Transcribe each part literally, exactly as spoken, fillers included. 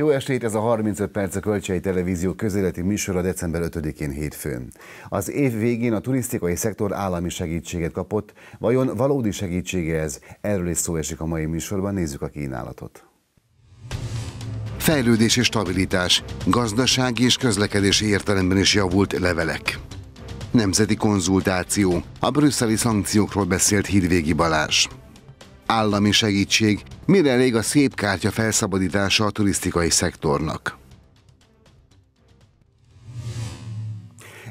Jó estét, ez a harmincöt perc a Kölcsei Televízió közéleti műsora december ötödikén hétfőn. Az év végén a turisztikai szektor állami segítséget kapott. Vajon valódi segítsége ez? Erről is szó esik a mai műsorban, nézzük a kínálatot. Fejlődés és stabilitás, gazdasági és közlekedési értelemben is javult Levelek. Nemzeti konzultáció, a brüsszeli szankciókról beszélt Hídvégi Balázs. Állami segítség, mire elég a SZÉP kártya felszabadítása a turisztikai szektornak.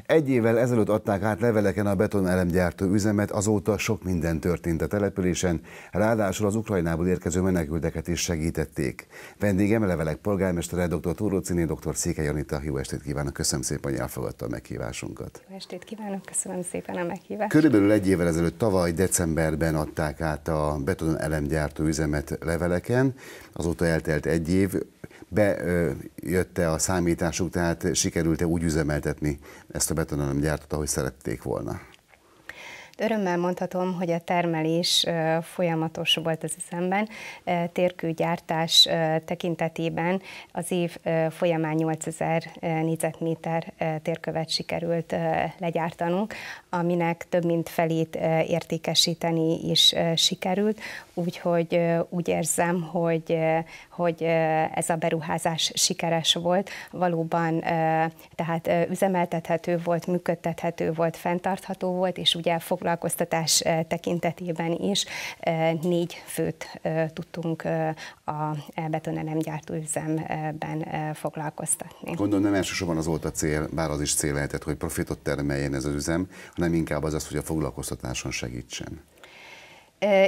Egy évvel ezelőtt adták át Leveleken a betonelemgyártó üzemet, azóta sok minden történt a településen, ráadásul az Ukrajnából érkező menekülteket is segítették. Vendégem Levelek polgármestere, dr. Túróczyné doktor Székely Anita. Jó estét kívánok, köszönöm szépen, hogy elfogadta a meghívásunkat. Jó estét kívánok, köszönöm szépen a meghívást. Körülbelül egy évvel ezelőtt, tavaly decemberben adták át a betonelemgyártó üzemet Leveleken, azóta eltelt egy év. Bejött-e a számításuk, tehát sikerült-e úgy üzemeltetni ezt a betonelemgyártót, ahogy szerették volna? Örömmel mondhatom, hogy a termelés folyamatos volt az üzemben. Térkőgyártás tekintetében az év folyamán nyolcezer négyzetméter térkövet sikerült legyártanunk, aminek több mint felét értékesíteni is sikerült, úgyhogy úgy érzem, hogy, hogy ez a beruházás sikeres volt. Valóban tehát üzemeltethető volt, működtethető volt, fenntartható volt, és ugye foglalkoztatás tekintetében is négy főt tudtunk a betonelemgyártó üzemben foglalkoztatni. Gondolom, nem elsősorban az volt a cél, bár az is cél lehetett, hogy profitot termeljen ez az üzem, hanem inkább az az, hogy a foglalkoztatáson segítsen.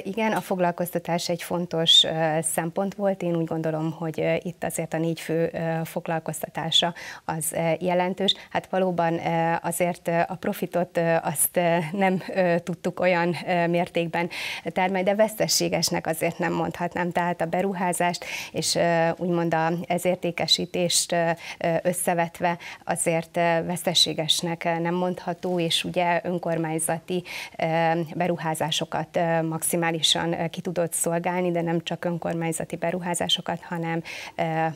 Igen, a foglalkoztatás egy fontos szempont volt. Én úgy gondolom, hogy itt azért a négy fő foglalkoztatása az jelentős. Hát valóban azért a profitot azt nem tudtuk olyan mértékben termelni, de veszteségesnek azért nem mondhatnám. Tehát a beruházást és úgymond az értékesítést összevetve azért veszteségesnek nem mondható, és ugye önkormányzati beruházásokat maximálisan maximálisan ki tudott szolgálni, de nem csak önkormányzati beruházásokat, hanem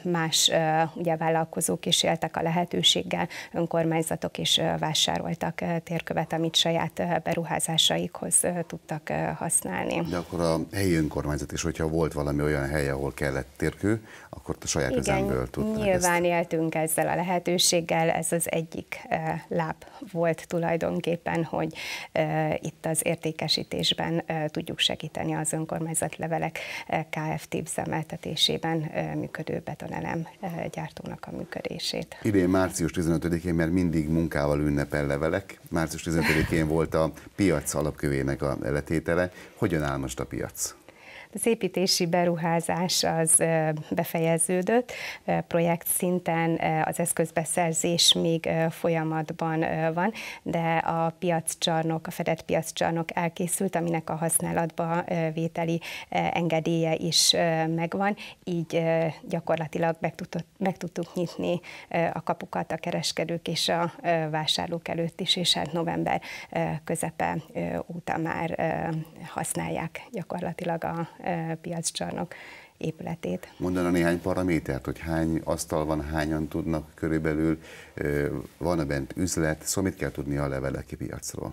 más ugye, vállalkozók is éltek a lehetőséggel, önkormányzatok is vásároltak térkövet, amit saját beruházásaikhoz tudtak használni. De akkor a helyi önkormányzat is, hogyha volt valami olyan hely, ahol kellett térkő, akkor a saját üzemből tudták. Nyilván ezt. Éltünk ezzel a lehetőséggel, ez az egyik láb volt tulajdonképpen, hogy itt az értékesítésben tudjuk segíteni az önkormányzat Levelek Kft. Üzemeltetésében működő betonelem gyártónak a működését. Idén március tizenötödikén, mert mindig munkával ünnepel Levelek, március tizenötödikén volt a piac alapkövének a letétele. Hogyan áll most a piac? Az építési beruházás az befejeződött, projekt szinten az eszközbeszerzés még folyamatban van, de a piaccsarnok, a fedett piaccsarnok elkészült, aminek a használatba vételi engedélye is megvan, így gyakorlatilag meg tudtuk, meg tudtuk nyitni a kapukat a kereskedők és a vásárlók előtt is, és hát november közepe óta már használják gyakorlatilag a piaccsarnok épületét. Mondana néhány paramétert, hogy hány asztal van, hányan tudnak körülbelül, van-e bent üzlet, szóval mit kell tudni a leveleki piacról?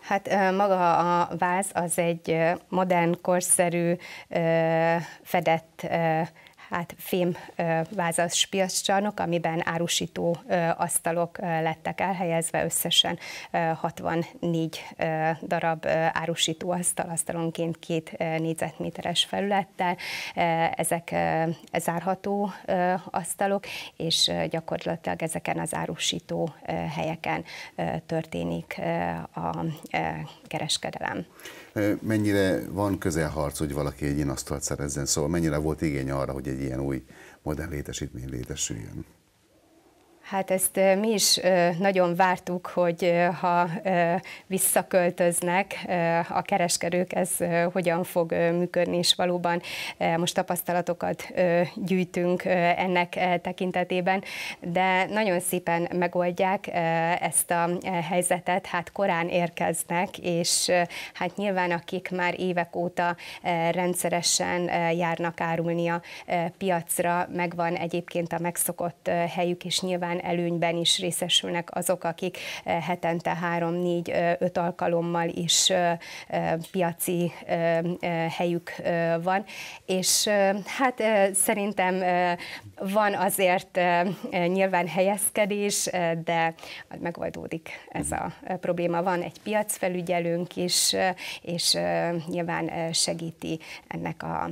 Hát maga a váz az egy modern, korszerű, fedett, hát fémvázas piaccsarnok, amiben árusító asztalok lettek elhelyezve, összesen hatvannégy darab árusító asztal, asztalonként két négyzetméteres felülettel. Ezek zárható asztalok, és gyakorlatilag ezeken az árusító helyeken történik a kereskedelem. Mennyire van közelharc, hogy valaki egy ilyen asztalt szerezzen, szóval mennyire volt igény arra, hogy egy ilyen új modern létesítmény létesüljön? Hát ezt mi is nagyon vártuk, hogy ha visszaköltöznek a kereskedők, ez hogyan fog működni, és valóban most tapasztalatokat gyűjtünk ennek tekintetében, de nagyon szépen megoldják ezt a helyzetet, hát korán érkeznek, és hát nyilván akik már évek óta rendszeresen járnak árulni a piacra, megvan egyébként a megszokott helyük, és nyilván előnyben is részesülnek azok, akik hetente három-négy-öt alkalommal is piaci helyük van, és hát szerintem van azért nyilván helyezkedés, de megoldódik ez a probléma. Van egy piacfelügyelőnk is, és nyilván segíti ennek a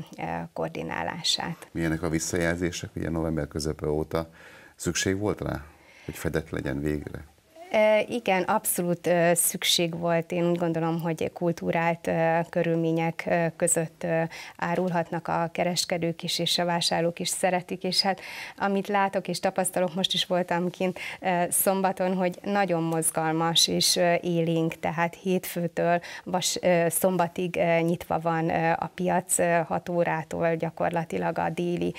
koordinálását. Milyenek a visszajelzések? Ugye november közepe óta szükség volt rá, hogy fedett legyen végre? Igen, abszolút szükség volt. Én úgy gondolom, hogy kultúrált körülmények között árulhatnak a kereskedők is, és a vásárlók is szeretik, és hát amit látok és tapasztalok, most is voltam kint szombaton, hogy nagyon mozgalmas és élénk, tehát hétfőtől vas, szombatig nyitva van a piac, hat órától gyakorlatilag a déli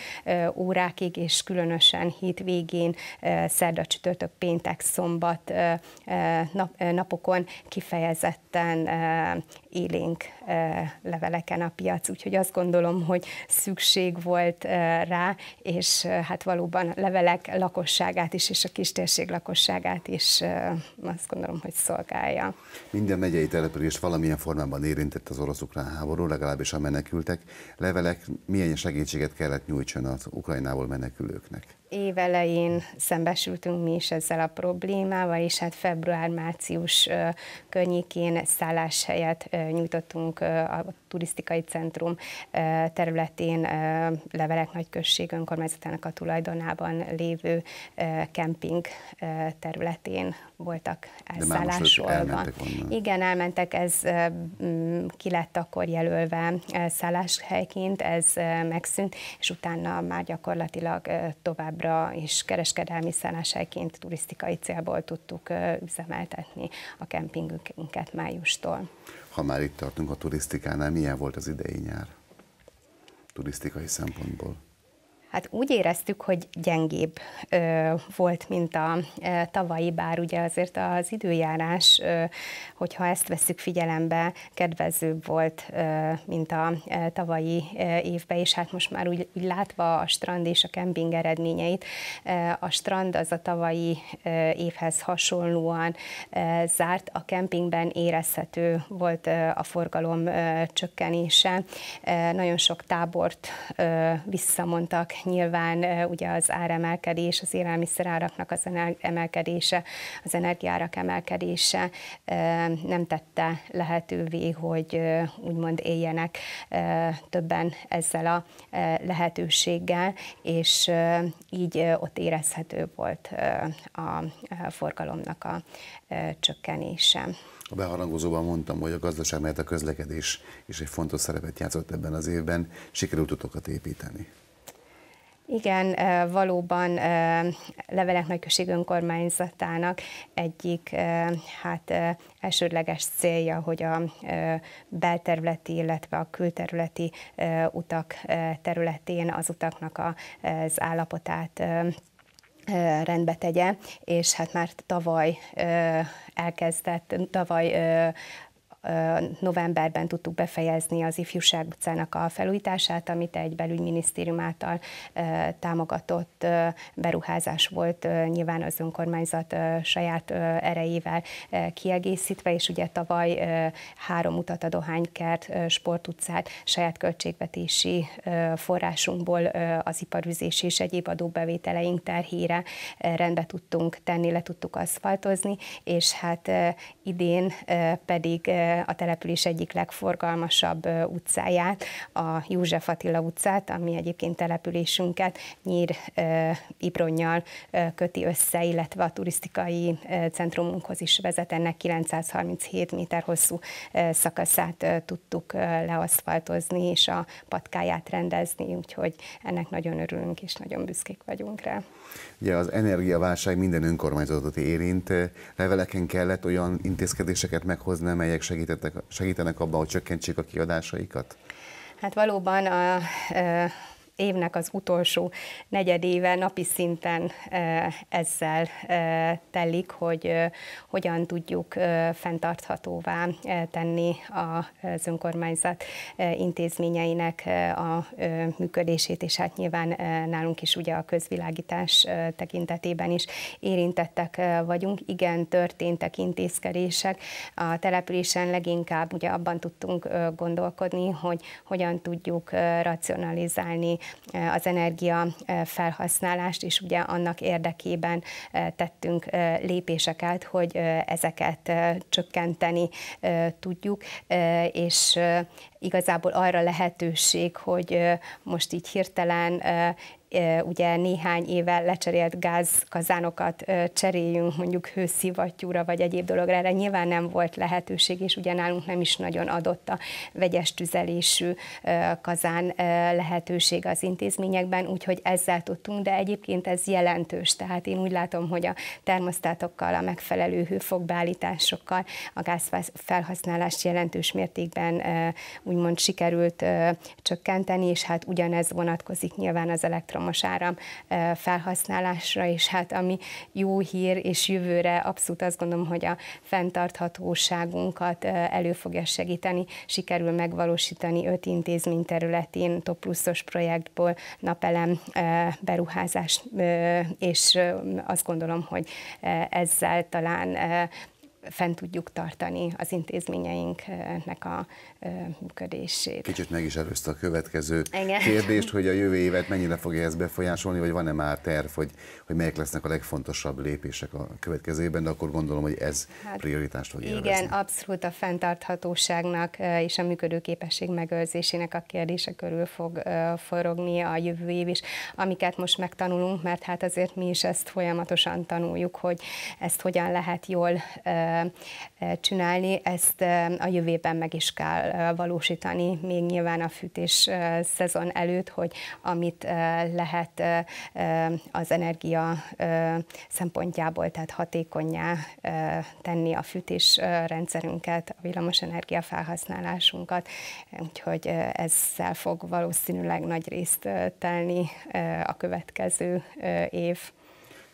órákig, és különösen hétvégén, szerda, csütörtök, péntek, szombat napokon kifejezetten élénk leveleken a piac, úgyhogy azt gondolom, hogy szükség volt rá, és hát valóban Levelek lakosságát is, és a kistérség lakosságát is azt gondolom, hogy szolgálja. Minden megyei települést valamilyen formában érintett az orosz-ukrán háború, legalábbis a menekültek. Levelek milyen segítséget kellett nyújtson az Ukrajnából menekülőknek? Év elején szembesültünk mi is ezzel a problémával, és hát február-március környékén szálláshelyet nyújtottunk a turisztikai centrum területén Levelek nagyközség önkormányzatának a tulajdonában lévő kemping területén voltak elszállásolva. Igen, elmentek, ez ki lett akkor jelölve szálláshelyként, ez megszűnt, és utána már gyakorlatilag továbbra és kereskedelmi szálláshelyként turisztikai célból tudtuk üzemeltetni a kempingünket májustól. Ha már itt tartunk a turisztikánál, milyen volt az idei nyár turisztikai szempontból? Hát úgy éreztük, hogy gyengébb ö, volt, mint a e, tavalyi, bár ugye azért az időjárás, ö, hogyha ezt veszük figyelembe, kedvezőbb volt, ö, mint a e, tavalyi e, évben, és hát most már úgy, úgy látva a strand és a kemping eredményeit, e, a strand az a tavalyi e, évhez hasonlóan e, zárt, a kempingben érezhető volt e, a forgalom e, csökkenése, e, nagyon sok tábort e, visszamondtak. Nyilván ugye az áremelkedés, az élelmiszeráraknak az emelkedése, az energiárak emelkedése nem tette lehetővé, hogy úgymond éljenek többen ezzel a lehetőséggel, és így ott érezhető volt a forgalomnak a csökkenése. A beharangozóban mondtam, hogy a gazdaság, mert a közlekedés is egy fontos szerepet játszott ebben az évben, sikerült utakat építeni. Igen, valóban Levelek nagyközség önkormányzatának egyik hát elsődleges célja, hogy a belterületi, illetve a külterületi utak területén az utaknak az állapotát rendbe tegye, és hát már tavaly elkezdett, tavaly novemberben tudtuk befejezni az Ifjúság utcának a felújítását, amit egy belügyminisztérium által támogatott beruházás volt, nyilván az önkormányzat saját erejével kiegészítve, és ugye tavaly három utat, a Dohánykert, Sportutcát saját költségvetési forrásunkból az iparüzés és egyéb adóbevételeink terhére rendbe tudtunk tenni, le tudtuk aszfaltozni, és hát idén pedig a település egyik legforgalmasabb utcáját, a József Attila utcát, ami egyébként településünket Nyír Ibronnyal köti össze, illetve a turisztikai centrumunkhoz is vezet, ennek kilencszázharminchét méter hosszú szakaszát tudtuk leaszfaltozni és a patkáját rendezni, úgyhogy ennek nagyon örülünk és nagyon büszkék vagyunk rá. Ugye az energiaválság minden önkormányzatot érint. Leveleken kellett olyan intézkedéseket meghozni, amelyek segítenek abban, hogy csökkentsék a kiadásaikat? Hát valóban a... a évnek az utolsó negyedéve napi szinten ezzel telik, hogy hogyan tudjuk fenntarthatóvá tenni az önkormányzat intézményeinek a működését, és hát nyilván nálunk is ugye a közvilágítás tekintetében is érintettek vagyunk. Igen, történtek intézkedések. A településen leginkább ugye abban tudtunk gondolkodni, hogy hogyan tudjuk racionalizálni az energia felhasználást, és ugye annak érdekében tettünk lépéseket, hogy ezeket csökkenteni tudjuk, és igazából arra lehetőség, hogy most így hirtelen ugye néhány éve lecserélt gázkazánokat cseréljünk mondjuk hőszivattyúra vagy egyéb dologra, erre nyilván nem volt lehetőség, és ugye nálunk nem is nagyon adott a vegyes tüzelésű kazán lehetőség az intézményekben, úgyhogy ezzel tudtunk, de egyébként ez jelentős, tehát én úgy látom, hogy a termosztátokkal, a megfelelő hőfokbeállításokkal a gázfelhasználást jelentős mértékben úgymond sikerült csökkenteni, és hát ugyanez vonatkozik nyilván az elektromos áram felhasználásra, és hát ami jó hír, és jövőre abszolút azt gondolom, hogy a fenntarthatóságunkat elő fogja segíteni, sikerül megvalósítani öt intézmény területén top pluszos projektból napelem beruházás, és azt gondolom, hogy ezzel talán fent tudjuk tartani az intézményeinknek a működését. Kicsit meg is előzte a következő Igen. kérdést, hogy a jövő évet mennyire fogja ez befolyásolni, vagy van-e már terv, hogy, hogy melyek lesznek a legfontosabb lépések a következő évben, de akkor gondolom, hogy ez hát, prioritást fog élvezni. Igen, abszolút a fenntarthatóságnak és a működőképesség megőrzésének a kérdése körül fog forogni a jövő év is, amiket most megtanulunk, mert hát azért mi is ezt folyamatosan tanuljuk, hogy ezt hogyan lehet jól csinálni, ezt a jövőben meg is kell valósítani, még nyilván a fűtés szezon előtt, hogy amit lehet az energia szempontjából, tehát hatékonnyá tenni a fűtésrendszerünket, a villamosenergia felhasználásunkat, úgyhogy ezzel fog valószínűleg nagy részt telni a következő év.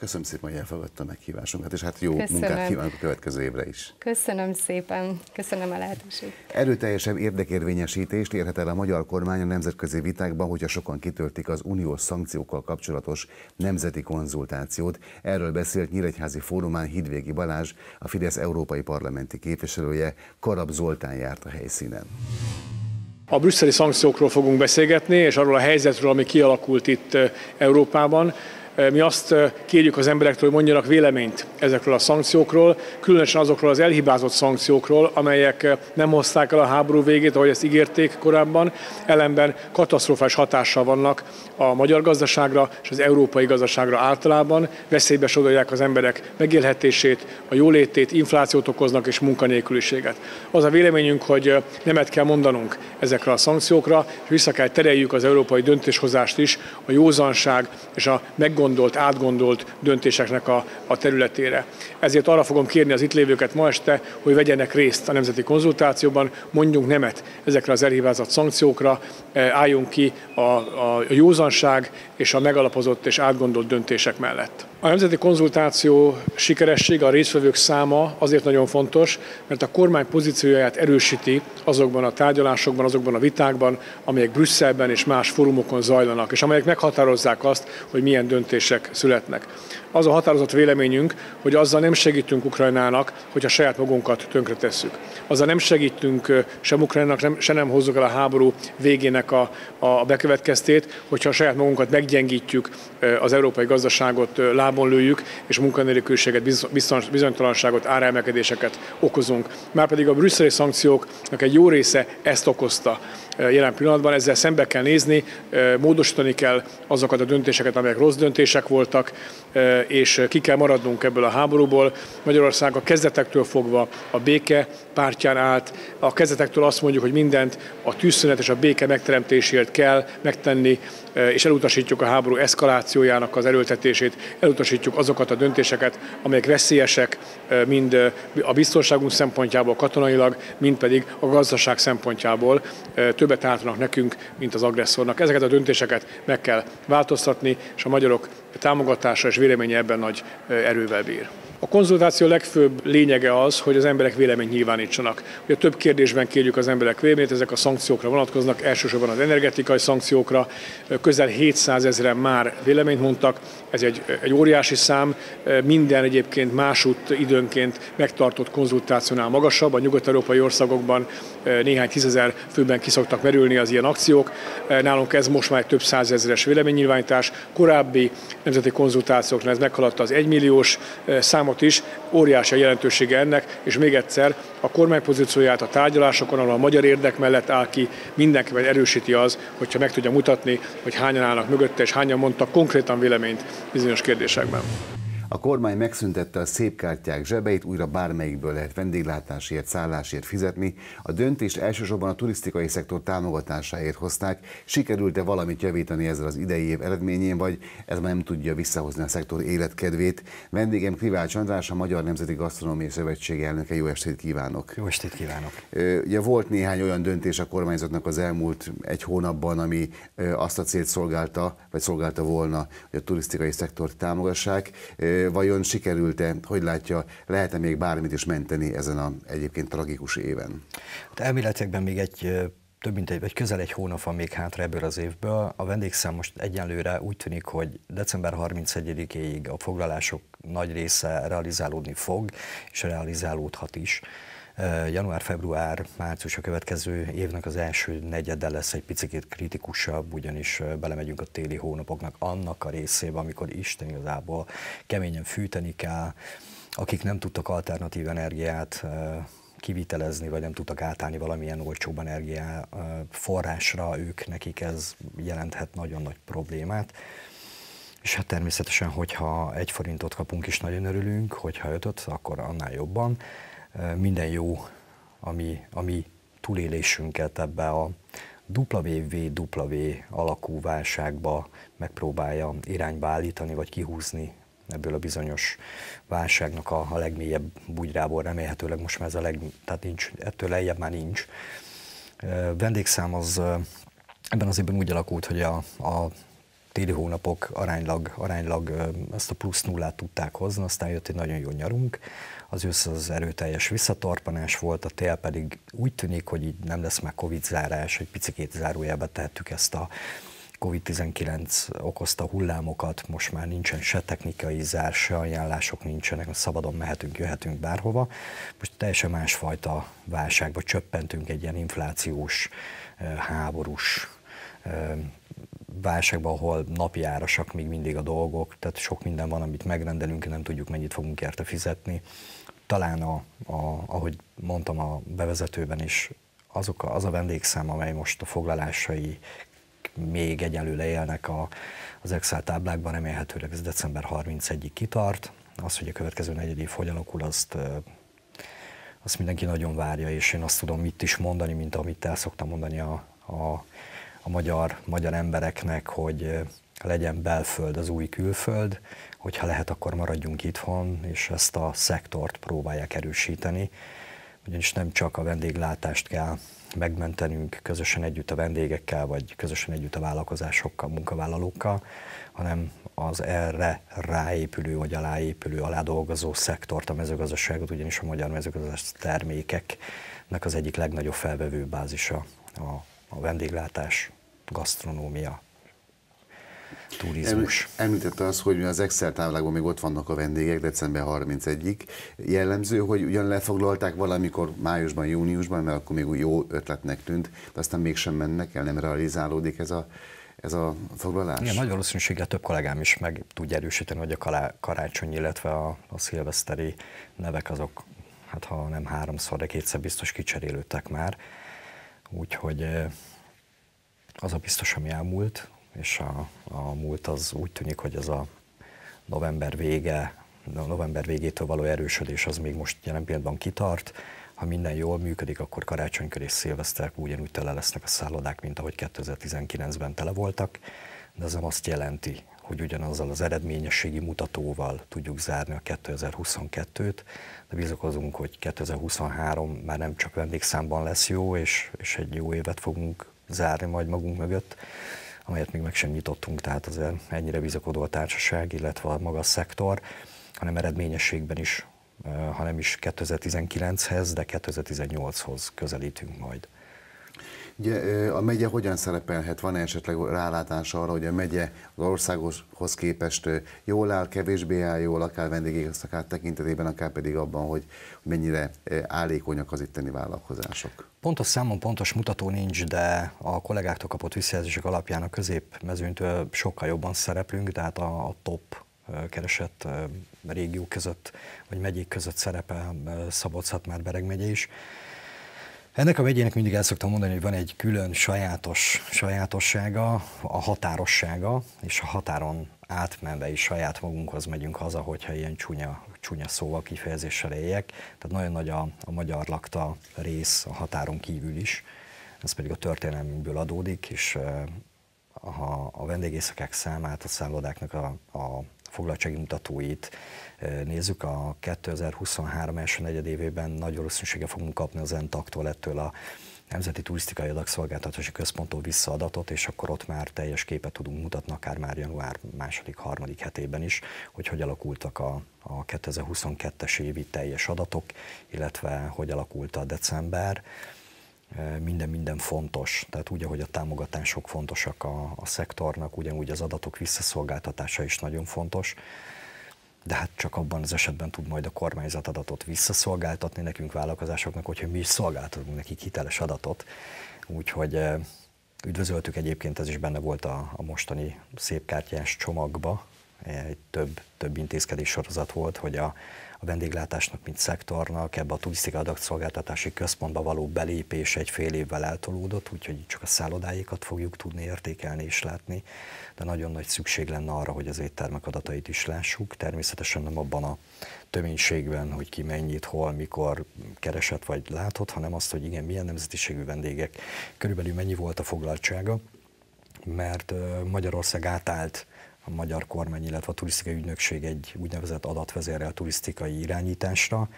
Köszönöm szépen, hogy elfogadta meghívásunkat, és hát jó Köszönöm. munkát kívánok a következő évre is. Köszönöm szépen, köszönöm a lehetőséget. Erőteljesebb érdekérvényesítést érhet el a magyar kormány a nemzetközi vitákban, hogyha sokan kitöltik az uniós szankciókkal kapcsolatos nemzeti konzultációt. Erről beszélt Nyíregyházi Fórumán Hídvégi Balázs, a Fidesz európai parlamenti képviselője, Karab Zoltán járt a helyszínen. A brüsszeli szankciókról fogunk beszélgetni, és arról a helyzetről, ami kialakult itt Európában. Mi azt kérjük az emberektől, hogy mondjanak véleményt ezekről a szankciókról, különösen azokról az elhibázott szankciókról, amelyek nem hozták el a háború végét, ahogy ezt ígérték korábban, ellenben katasztrofális hatással vannak a magyar gazdaságra és az európai gazdaságra általában, veszélybe sodorják az emberek megélhetését, a jólétét, inflációt okoznak és munkanélküliséget. Az a véleményünk, hogy nemet kell mondanunk ezekre a szankciókra, és vissza kell tereljük az európai döntéshozást is a józanság és a meggondolásokat, gondolt, átgondolt döntéseknek a, a területére. Ezért arra fogom kérni az itt lévőket ma este, hogy vegyenek részt a nemzeti konzultációban, mondjunk nemet ezekre az elhibázott szankciókra, álljunk ki a, a józanság és a megalapozott és átgondolt döntések mellett. A nemzeti konzultáció sikeressége, a résztvevők száma azért nagyon fontos, mert a kormány pozícióját erősíti azokban a tárgyalásokban, azokban a vitákban, amelyek Brüsszelben és más fórumokon zajlanak, és amelyek meghatározzák azt, hogy milyen döntések születnek. Az a határozott véleményünk, hogy azzal nem segítünk Ukrajnának, hogyha saját magunkat tönkretesszük. Azzal nem segítünk sem Ukrajnának, nem, se nem hozzuk el a háború végének a, a bekövetkeztét, hogyha saját magunkat meggyengítjük, az európai gazdaságot lábon lőjük, és munkanélküliséget, bizonytalanságot, áremelkedéseket okozunk. Márpedig a brüsszeli szankcióknak egy jó része ezt okozta jelen pillanatban. Ezzel szembe kell nézni, módosítani kell azokat a döntéseket, amelyek rossz döntések voltak, és ki kell maradnunk ebből a háborúból. Magyarország a kezdetektől fogva a béke pártján állt. A kezdetektől azt mondjuk, hogy mindent a tűzszünet és a béke megteremtéséért kell megtenni, és elutasítjuk a háború eszkalációjának az erőltetését, elutasítjuk azokat a döntéseket, amelyek veszélyesek mind a biztonságunk szempontjából katonailag, mind pedig a gazdaság szempontjából. Többet ártanak nekünk, mint az agresszornak. Ezeket a döntéseket meg kell változtatni, és a magyarok támogatása és véleménye ebben nagy erővel bír. A konzultáció legfőbb lényege az, hogy az emberek véleményt nyilvánítsanak. Ugye több kérdésben kérjük az emberek véleményét, ezek a szankciókra vonatkoznak, elsősorban az energetikai szankciókra. Közel hétszázezren már véleményt mondtak, ez egy, egy óriási szám, minden egyébként másút időnként megtartott konzultációnál magasabb, a nyugat-európai országokban néhány tízezer főben ki szoktak merülni az ilyen akciók. Nálunk ez most már egy több százezres véleménynyilvánítás, korábbi nemzeti konzultációknál ez meghaladta az egymilliós számot is, óriási a jelentősége ennek, és még egyszer a kormány pozícióját a tárgyalásokon, ahol a magyar érdek mellett áll ki, mindenképpen erősíti az, hogyha meg tudja mutatni, hogy hányan állnak mögötte, és hányan mondtak konkrétan véleményt bizonyos kérdésekben. A kormány megszüntette a szép kártyák zsebeit, újra bármelyikből lehet vendéglátásért, szállásért fizetni. A döntést elsősorban a turisztikai szektor támogatásáért hozták. Sikerült-e valamit javítani ezzel az idei év eredményén, vagy ez már nem tudja visszahozni a szektor életkedvét? Vendégem Krivács András, a Magyar Nemzeti Gasztronómiai Szövetség elnöke. Jó estét kívánok! Jó estét kívánok! Ugye volt néhány olyan döntés a kormányzatnak az elmúlt egy hónapban, ami azt a célt szolgálta, vagy szolgálta volna, hogy a turisztikai szektort támogassák. Vajon sikerült-e, hogy látja, lehet-e még bármit is menteni ezen a egyébként tragikus éven? Hát elméletekben még egy több mint egy, vagy közel egy hónap van még hátra ebből az évből. A vendégszám most egyenlőre úgy tűnik, hogy december harmincegyedikéig a foglalások nagy része realizálódni fog, és realizálódhat is. Január, február, március a következő évnek az első negyede lesz egy picit kritikusabb, ugyanis belemegyünk a téli hónapoknak annak a részébe, amikor Isten igazából keményen fűteni kell, akik nem tudtak alternatív energiát kivitelezni, vagy nem tudtak átállni valamilyen olcsóbb energia forrásra, ők, nekik ez jelenthet nagyon nagy problémát. És hát természetesen, hogyha egy forintot kapunk is, nagyon örülünk, hogyha ötöt, akkor annál jobban. Minden jó, ami, ami túlélésünket ebbe a dupla vé vé dupla vé alakú válságba megpróbálja irányba állítani, vagy kihúzni ebből a bizonyos válságnak a, a legmélyebb bugyrából. Remélhetőleg most már ez a leg, tehát nincs, ettől lejjebb már nincs. Vendégszám az ebben az évben úgy alakult, hogy a, a téli hónapok aránylag, aránylag ezt a plusz nullát tudták hozni, aztán jött egy nagyon jó nyarunk. Az ősz az erőteljes visszatorpanás volt, a tél pedig úgy tűnik, hogy így nem lesz már Covid zárás, egy picikét zárójelbe tettük ezt a Covid tizenkilenc okozta hullámokat, most már nincsen se technikai zár, se ajánlások nincsenek, szabadon mehetünk, jöhetünk bárhova. Most teljesen másfajta válságba csöppentünk, egy ilyen inflációs, háborús válságban, ahol napi árasak még mindig a dolgok, tehát sok minden van, amit megrendelünk, nem tudjuk, mennyit fogunk érte fizetni. Talán, a, a, ahogy mondtam a bevezetőben is, azok a, az a vendégszám, amely most a foglalásai még egyelőre élnek a, az Excel táblákban, remélhetőleg ez december harmincegyedikéig kitart. Az, hogy a következő negyed év hogy alakul, azt, azt mindenki nagyon várja, és én azt tudom mit is mondani, mint amit el szoktam mondani a, a a magyar, magyar embereknek, hogy legyen belföld az új külföld, hogyha lehet, akkor maradjunk itthon, és ezt a szektort próbálják erősíteni, ugyanis nem csak a vendéglátást kell megmentenünk közösen együtt a vendégekkel, vagy közösen együtt a vállalkozásokkal, munkavállalókkal, hanem az erre ráépülő, vagy aláépülő, aládolgozó szektort, a mezőgazdaságot, ugyanis a magyar mezőgazdasági termékeknek az egyik legnagyobb felvevő bázisa a a vendéglátás, gasztronómia. turizmus. Említette azt, hogy az Excel táblákban még ott vannak a vendégek december harmincegyedikéig. Jellemző, hogy ugyan lefoglalták valamikor májusban, júniusban, mert akkor még jó ötletnek tűnt, de aztán mégsem mennek el, nem realizálódik ez a, ez a foglalás? Igen, nagy valószínűséggel több kollégám is meg tudja erősíteni, hogy a karácsony, illetve a, a szilveszteri nevek azok, hát ha nem háromszor, de kétszer biztos kicserélődtek már. Úgyhogy az a biztos, ami elmúlt, és a, a múlt az úgy tűnik, hogy ez a november vége, a november végétől való erősödés az még most jelen pillanatban kitart. Ha minden jól működik, akkor karácsonykor és szilveszterk ugyanúgy tele lesznek a szállodák, mint ahogy kétezer-tizenkilencben tele voltak, de ez nem azt jelenti, hogy ugyanazzal az eredményességi mutatóval tudjuk zárni a kétezer-huszonkettőt, de bizakozunk, hogy kétezer-huszonhárom már nem csak vendégszámban lesz jó, és, és egy jó évet fogunk zárni majd magunk mögött, amelyet még meg sem nyitottunk, tehát azért ennyire bizakodó a társaság, illetve a maga szektor, hanem eredményességben is, ha nem is kétezer-tizenkilenchez, de kétezer-tizennyolchoz közelítünk majd. Ugye, a megye hogyan szerepelhet? Van-e esetleg rálátása arra, hogy a megye az országoshoz képest jól áll, kevésbé áll jól, akár vendégégháztartás tekintetében, akár pedig abban, hogy mennyire állékonyak az itteni vállalkozások? Pontos számon pontos mutató nincs, de a kollégáktól kapott visszajelzések alapján a középmezőnytől sokkal jobban szereplünk, tehát a, a top keresett régió között, vagy megyék között szerepel Szabolcs-Szatmár-Bereg megye is. Ennek a megyének mindig el szoktam mondani, hogy van egy külön sajátos sajátossága, a határossága, és a határon átmenve is saját magunkhoz megyünk haza, hogyha ilyen csúnya, csúnya szóval kifejezéssel éljek. Tehát nagyon nagy a, a magyar lakta rész a határon kívül is, ez pedig a történelmünkből adódik, és ha a vendégészakák számát, a szállodáknak a, a foglaltsági mutatóit nézzük, a kétezer-huszonhárom első negyedévében nagy valószínűséggel fogunk kapni az en té á ká-tól, ettől a Nemzeti Turisztikai Adagszolgáltatási Központtól visszaadatot, és akkor ott már teljes képet tudunk mutatni, akár már január második, harmadik hetében is, hogy hogy alakultak a, a kétezer-huszonkettes évi teljes adatok, illetve hogy alakult a december. Minden-minden fontos, tehát úgy, ahogy a támogatások fontosak a, a szektornak, ugyanúgy az adatok visszaszolgáltatása is nagyon fontos, de hát csak abban az esetben tud majd a kormányzat adatot visszaszolgáltatni nekünk vállalkozásoknak, hogyha mi is szolgáltatunk nekik hiteles adatot. Úgyhogy üdvözöltük, egyébként ez is benne volt a, a mostani szép kártyás csomagba, egy több, több intézkedés sorozat volt, hogy a a vendéglátásnak, mint szektornak, ebbe a turisztikai adagszolgáltatási központba való belépés egy fél évvel eltolódott, úgyhogy csak a szállodáikat fogjuk tudni értékelni és látni, de nagyon nagy szükség lenne arra, hogy az éttermek adatait is lássuk. Természetesen nem abban a töménységben, hogy ki mennyit, hol, mikor keresett vagy látott, hanem azt, hogy igen, milyen nemzetiségű vendégek, körülbelül mennyi volt a foglaltsága, mert Magyarország átállt a magyar kormány, illetve a turisztikai ügynökség egy úgynevezett adatvezérrel turisztikai irányításra,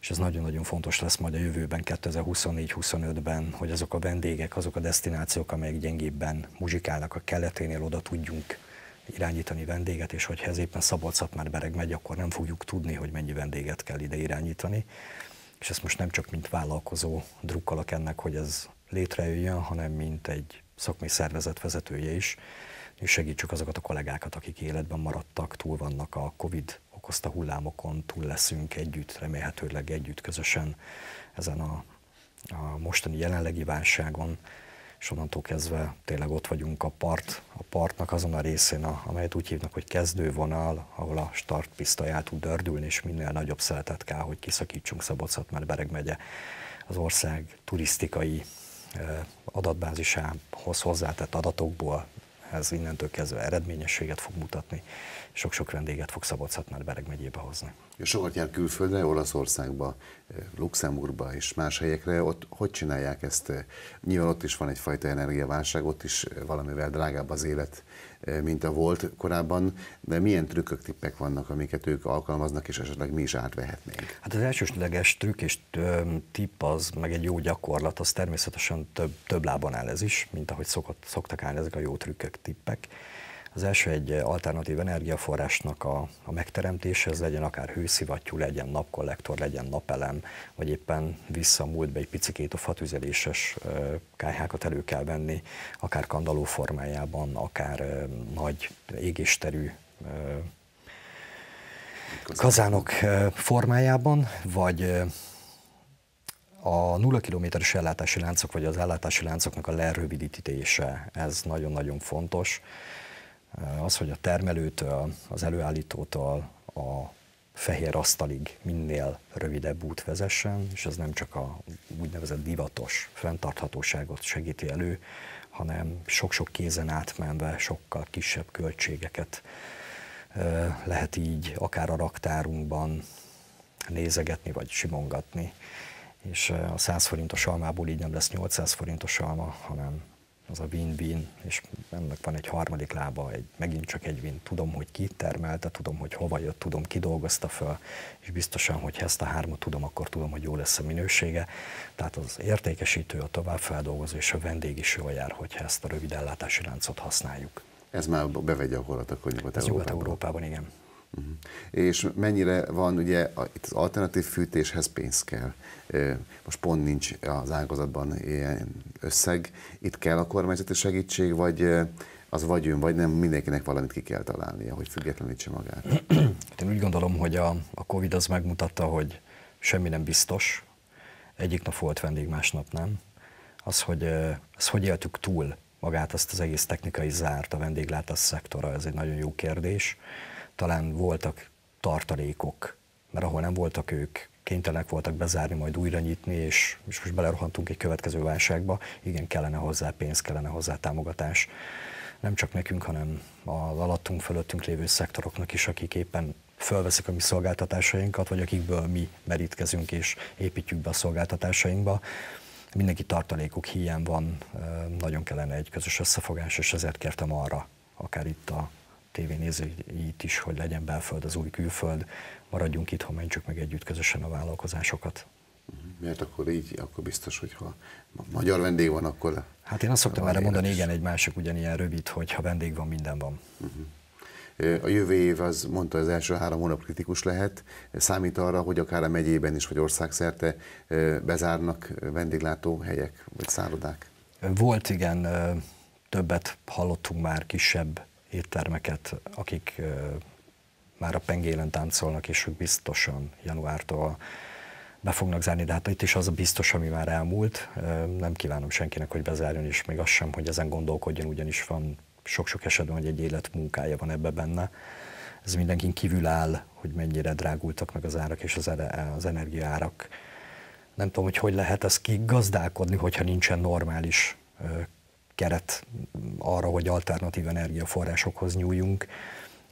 és ez nagyon-nagyon fontos lesz majd a jövőben, kétezer-huszonnégy-huszonötben, hogy azok a vendégek, azok a desztinációk, amelyek gyengébben muzsikálnak a keleténél, oda tudjunk irányítani vendéget, és hogyha ez éppen Szabolcs-Szatmár-Bereg megy, akkor nem fogjuk tudni, hogy mennyi vendéget kell ide irányítani. És ezt most nem csak mint vállalkozó drukkolok ennek, hogy ez létrejöjjön, hanem mint egy szakmai szervezet vezetője is, és segítsük azokat a kollégákat, akik életben maradtak, túl vannak a Covid okozta hullámokon, túl leszünk együtt, remélhetőleg együtt, közösen ezen a, a mostani jelenlegi válságon, és onnantól kezdve tényleg ott vagyunk a part, a partnak azon a részén, a, amelyet úgy hívnak, hogy kezdővonal, ahol a startpisztoly tud dördülni, és minél nagyobb szeletet kell, hogy kiszakítsunk Szabolcs-Szatmár-Bereg megye az ország turisztikai eh, adatbázisához hozzátett adatokból. Ez innentől kezdve eredményességet fog mutatni, sok-sok vendéget fog Szabolcs-Szatmár-Bereg megyébe hozni. Sokat jár külföldre, Olaszországba, Luxemburgba és más helyekre, ott hogy csinálják ezt? Nyilván ott is van egyfajta energiaválság, ott is valamivel drágább az élet, mint a volt korábban, de milyen trükkök, tippek vannak, amiket ők alkalmaznak, és esetleg mi is átvehetnénk? Hát az elsősleges trükk és tipp az, meg egy jó gyakorlat, az természetesen több, több lábon áll ez is, mint ahogy szokott, szoktak állni ezek a jó trükkök, tippek. Az első egy alternatív energiaforrásnak a, a megteremtése, ez legyen akár hőszivattyú, legyen napkollektor, legyen napelem, vagy éppen vissza a múltba egy picikét a fatüzeléses kályhákat elő kell venni, akár kandalló formájában, akár nagy égésterű kazánok formájában, vagy a nulla kilométeres ellátási láncok, vagy az ellátási láncoknak a lerövidítése, ez nagyon-nagyon fontos. Az, hogy a termelőtől, az előállítótól a fehér asztalig minél rövidebb út vezessen, és ez nem csak a úgynevezett divatos fenntarthatóságot segíti elő, hanem sok-sok kézen átmenve sokkal kisebb költségeket lehet így akár a raktárunkban nézegetni, vagy simongatni. És a száz forintos almából így nem lesz nyolcszáz forintos alma, hanem az a win-win, és ennek van egy harmadik lába, egy, megint csak egy win. Tudom, hogy ki termelte, tudom, hogy hova jött, tudom, ki dolgozta fel, és biztosan, hogy ezt a hármat tudom, akkor tudom, hogy jó lesz a minősége. Tehát az értékesítő, a továbbfeldolgozó és a vendég is jól jár, hogyha ezt a rövid ellátási láncot használjuk. Ez már bevegye a holat akkor Nyugat-Európában? Nyugat-Európában, igen. Uh-huh. És mennyire van, ugye a, itt az alternatív fűtéshez pénz kell. Most pont nincs az ágazatban ilyen összeg. Itt kell a kormányzati segítség, vagy az vagy ön, vagy nem, mindenkinek valamit ki kell találnia, hogy függetlenítse magát? Én úgy gondolom, hogy a, a Covid az megmutatta, hogy semmi nem biztos. Egyik nap volt vendég, másnap nem. Az, hogy ezt hogy éltük túl magát, azt az egész technikai zárt, a vendéglátás szektora, ez egy nagyon jó kérdés. Talán voltak tartalékok, mert ahol nem voltak ők, kénytelenek voltak bezárni, majd újra nyitni, és, és most belerohantunk egy következő válságba. Igen, kellene hozzá pénz, kellene hozzá támogatás. Nem csak nekünk, hanem az alattunk, fölöttünk lévő szektoroknak is, akik éppen fölveszik a mi szolgáltatásainkat, vagy akikből mi merítkezünk és építjük be a szolgáltatásainkba. Mindenki tartalékok híján van, nagyon kellene egy közös összefogás, és ezért kértem arra, akár itt a tévénézőit is, hogy legyen belföld az új külföld, maradjunk itt, ha mentsük meg együtt közösen a vállalkozásokat. Mert akkor így, akkor biztos, hogy ha magyar vendég van, akkor... Hát én azt szoktam erre mondani, igen, egy másik ugyanilyen rövid, hogy ha vendég van, minden van. Uh-huh. A jövő év, az mondta, az első három hónap kritikus lehet. Számít arra, hogy akár a megyében is, vagy országszerte bezárnak vendéglátóhelyek, vagy szállodák? Volt, igen, többet hallottunk már, kisebb éttermeket, akik uh, már a pengélen táncolnak, és ők biztosan januártól be fognak zárni, de hát itt is az a biztos, ami már elmúlt. Uh, nem kívánom senkinek, hogy bezárjon, és még az sem, hogy ezen gondolkodjon, ugyanis van sok-sok esetben, hogy egy élet munkája van ebbe benne. Ez mindenkin kívül áll, hogy mennyire drágultak meg az árak és az, az energiaárak. Nem tudom, hogy hogy lehet ezt kigazdálkodni, hogyha nincsen normális uh, keret arra, hogy alternatív energiaforrásokhoz nyúljunk,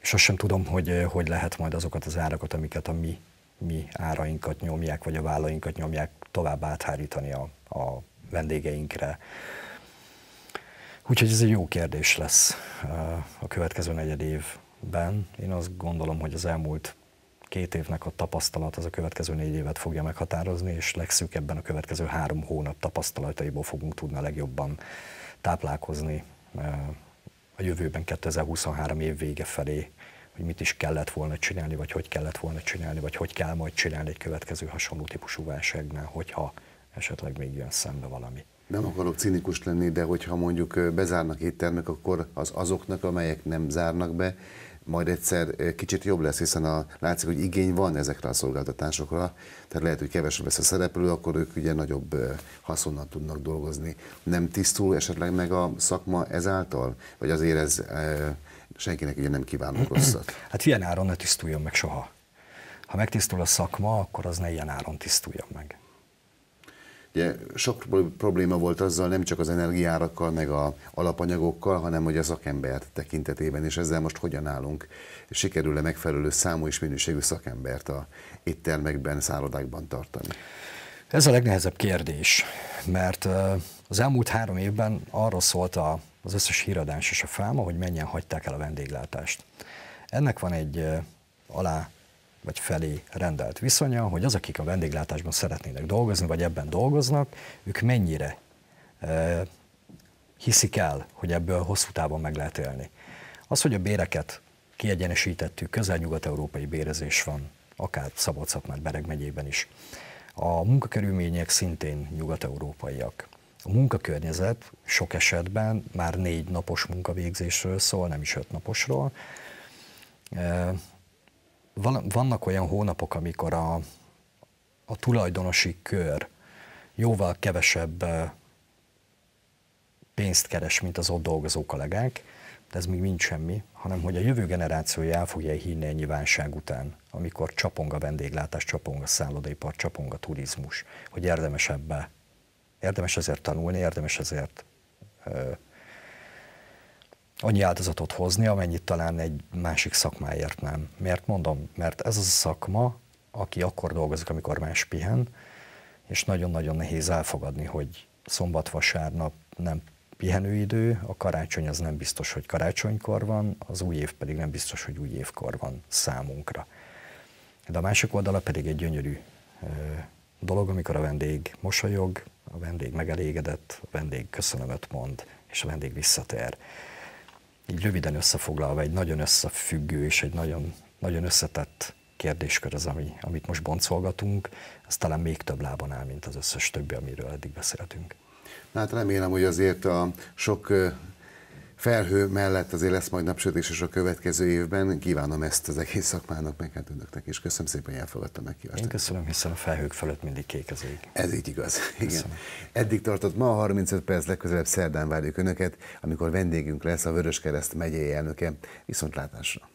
és azt sem tudom, hogy hogy lehet majd azokat az árakat, amiket a mi, mi árainkat nyomják, vagy a vállainkat nyomják, tovább áthárítani a, a vendégeinkre. Úgyhogy ez egy jó kérdés lesz a következő negyed évben. Én azt gondolom, hogy az elmúlt két évnek a tapasztalat az a következő négy évet fogja meghatározni, és legszűkebben a következő három hónap tapasztalataiból fogunk tudni a legjobban táplálkozni a jövőben, kétezer-huszonhárom év vége felé, hogy mit is kellett volna csinálni, vagy hogy kellett volna csinálni, vagy hogy kell majd csinálni egy következő hasonló típusú válságnál, hogyha esetleg még jön szembe valami. Nem akarok cinikus lenni, de hogyha mondjuk bezárnak éttermek, akkor az azoknak, amelyek nem zárnak be, majd egyszer kicsit jobb lesz, hiszen a, látszik, hogy igény van ezekre a szolgáltatásokra, tehát lehet, hogy kevesebb lesz a szereplő, akkor ők ugye nagyobb haszonnal tudnak dolgozni. Nem tisztul esetleg meg a szakma ezáltal? Vagy azért ez senkinek ugye nem kívánunk rosszat? Hát ilyen áron ne tisztuljon meg soha. Ha megtisztul a szakma, akkor az ne ilyen áron tisztuljon meg. Ugye, sok probléma volt azzal, nem csak az energiárakkal, meg az alapanyagokkal, hanem hogy a szakembert tekintetében, és ezzel most hogyan állunk? Sikerül-e megfelelő számú és minőségű szakembert a éttermekben, szállodákban tartani? Ez a legnehezebb kérdés, mert az elmúlt három évben arról szólt az összes híradás és a fáma, hogy mennyien hagyták el a vendéglátást. Ennek van egy alá vagy felé rendelt viszonya, hogy az, akik a vendéglátásban szeretnének dolgozni, vagy ebben dolgoznak, ők mennyire e, hiszik el, hogy ebből hosszú távon meg lehet élni. Az, hogy a béreket kiegyenesítettük, közel-nyugat-európai bérezés van, akár Szabolcs-Szatmár-Bereg megyében is. A munkakörülmények szintén nyugat-európaiak. A munkakörnyezet sok esetben már négy napos munkavégzésről szól, nem is öt naposról. Vannak olyan hónapok, amikor a, a tulajdonosi kör jóval kevesebb pénzt keres, mint az ott dolgozó kollégák, de ez még mind semmi, hanem hogy a jövő generációja el fogja hinni ennyi válság után, amikor csapong a vendéglátás, csapong a szállodaipar, csapong a turizmus, hogy érdemes ebbe, érdemes ezért tanulni, érdemes ezért ö, annyi áldozatot hozni, amennyit talán egy másik szakmáért nem. Miért mondom? Mert ez az a szakma, aki akkor dolgozik, amikor más pihen, és nagyon-nagyon nehéz elfogadni, hogy szombat-vasárnap nem pihenőidő, a karácsony az nem biztos, hogy karácsonykor van, az új év pedig nem biztos, hogy új évkor van számunkra. De a másik oldala pedig egy gyönyörű ö, dolog, amikor a vendég mosolyog, a vendég megelégedett, a vendég köszönömet mond, és a vendég visszatér. Így röviden összefoglalva egy nagyon összefüggő és egy nagyon, nagyon összetett kérdéskör az, ami, amit most boncolgatunk, az talán még több lábon áll, mint az összes többi, amiről eddig beszéltünk. Na hát remélem, hogy azért a sok felhő mellett azért lesz majd napsütés is a következő évben. Kívánom ezt az egész szakmának, meg hát önöknek is. Köszönöm szépen, hogy elfogadtam meghívást. Én köszönöm, hiszen a felhők fölött mindig kék az ég. Ez így igaz. Igen. Eddig tartott ma a harmincöt perc, legközelebb szerdán várjuk önöket, amikor vendégünk lesz a Vöröskereszt megyei elnöke. Viszontlátásra!